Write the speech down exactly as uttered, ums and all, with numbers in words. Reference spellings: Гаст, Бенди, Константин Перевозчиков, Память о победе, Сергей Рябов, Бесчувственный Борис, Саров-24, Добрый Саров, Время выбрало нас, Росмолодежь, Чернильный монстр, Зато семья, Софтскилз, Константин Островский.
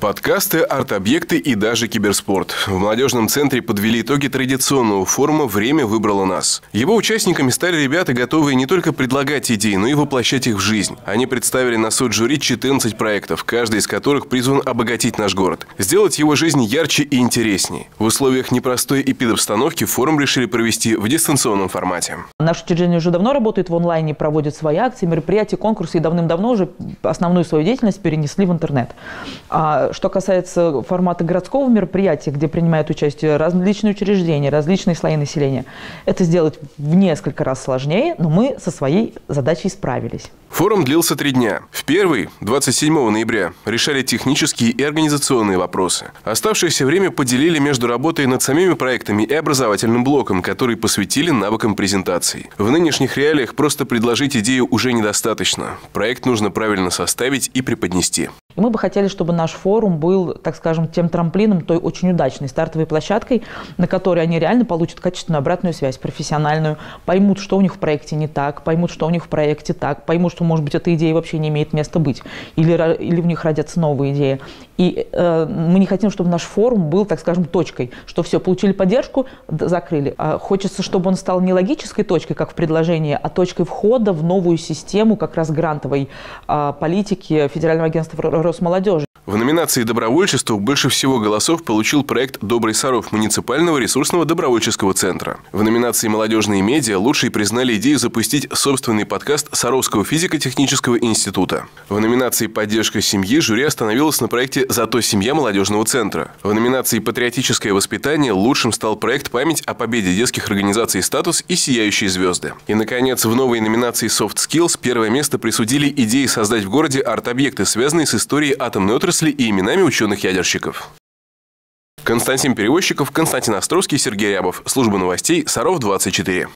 Подкасты, арт-объекты и даже киберспорт. В молодежном центре подвели итоги традиционного форума «Время выбрало нас». Его участниками стали ребята, готовые не только предлагать идеи, но и воплощать их в жизнь. Они представили на суд жюри четырнадцать проектов, каждый из которых призван обогатить наш город, сделать его жизнь ярче и интереснее. В условиях непростой эпидобстановки форум решили провести в дистанционном формате. Наше учреждение уже давно работает в онлайне, проводит свои акции, мероприятия, конкурсы, и давным-давно уже основную свою деятельность перенесли в интернет. Что касается формата городского мероприятия, где принимают участие различные учреждения, различные слои населения, это сделать в несколько раз сложнее, но мы со своей задачей справились. Форум длился три дня. В первый, двадцать седьмого ноября, решали технические и организационные вопросы. Оставшееся время поделили между работой над самими проектами и образовательным блоком, который посвятили навыкам презентации. В нынешних реалиях просто предложить идею уже недостаточно. Проект нужно правильно составить и преподнести. И мы бы хотели, чтобы наш форум был, так скажем, тем трамплином, той очень удачной стартовой площадкой, на которой они реально получат качественную обратную связь, профессиональную, поймут, что у них в проекте не так, поймут, что у них в проекте так, поймут, что, может быть, эта идея вообще не имеет места быть, или, или в них родятся новые идеи. И э, мы не хотим, чтобы наш форум был, так скажем, точкой, что все, получили поддержку, закрыли. А хочется, чтобы он стал не логической точкой, как в предложении, а точкой входа в новую систему как раз грантовой э, политики Федерального агентства Росмолодежи. В номинации «Добровольчество» больше всего голосов получил проект «Добрый Саров» муниципального ресурсного добровольческого центра. В номинации «Молодежные медиа» лучшей признали идею запустить собственный подкаст Саровского физико-технического института. В номинации «Поддержка семьи» жюри остановилось на проекте «Зато семья» молодежного центра. В номинации «Патриотическое воспитание» лучшим стал проект «Память о победе» детских организаций «Статус» и «Сияющие звезды». И, наконец, в новой номинации «Софтскилз» первое место присудили идее создать в городе арт-объекты, связанные с историей атомной отрасли и именами ученых-ядерщиков. Константин Перевозчиков, Константин Островский, Сергей Рябов. Служба новостей Саров двадцать четыре.